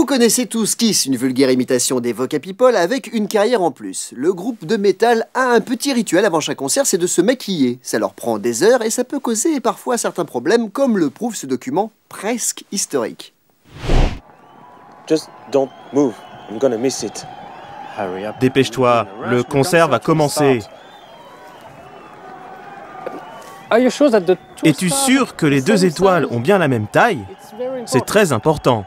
Vous connaissez tous Kiss, une vulgaire imitation des Vocapipole avec une carrière en plus. Le groupe de métal a un petit rituel avant chaque concert, c'est de se maquiller. Ça leur prend des heures et ça peut causer parfois certains problèmes, comme le prouve ce document presque historique. Just don't move, I'm gonna miss it. Dépêche-toi, le concert va commencer. Es-tu sûr que les deux étoiles ont bien la même taille? C'est très important.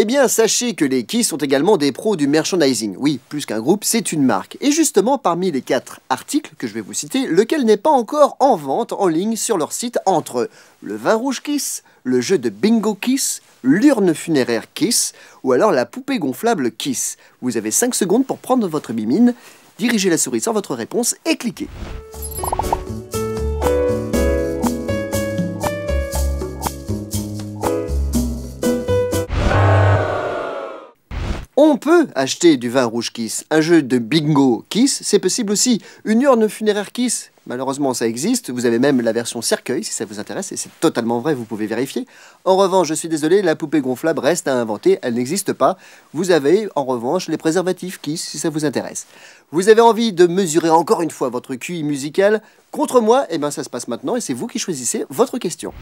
Eh bien, sachez que les Kiss sont également des pros du merchandising. Oui, plus qu'un groupe, c'est une marque. Et justement, parmi les 4 articles que je vais vous citer, lequel n'est pas encore en vente en ligne sur leur site entre le vin rouge Kiss, le jeu de bingo Kiss, l'urne funéraire Kiss ou alors la poupée gonflable Kiss. Vous avez 5 secondes pour prendre votre bimine, diriger la souris sur votre réponse et cliquer. On peut acheter du vin rouge Kiss, un jeu de bingo Kiss, c'est possible aussi, une urne funéraire Kiss, malheureusement ça existe, vous avez même la version cercueil si ça vous intéresse, et c'est totalement vrai, vous pouvez vérifier. En revanche, je suis désolé, la poupée gonflable reste à inventer, elle n'existe pas. Vous avez en revanche les préservatifs Kiss si ça vous intéresse. Vous avez envie de mesurer encore une fois votre QI musical contre moi, et bien ça se passe maintenant et c'est vous qui choisissez votre question.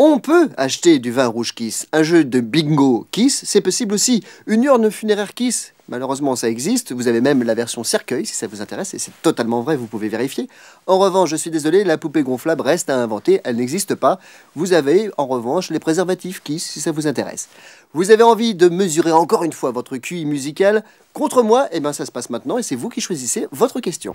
On peut acheter du vin rouge Kiss, un jeu de bingo Kiss, c'est possible aussi, une urne funéraire Kiss, malheureusement ça existe, vous avez même la version cercueil si ça vous intéresse, et c'est totalement vrai, vous pouvez vérifier. En revanche, je suis désolé, la poupée gonflable reste à inventer, elle n'existe pas. Vous avez en revanche les préservatifs Kiss si ça vous intéresse. Vous avez envie de mesurer encore une fois votre QI musical contre moi, et bien ça se passe maintenant et c'est vous qui choisissez votre question.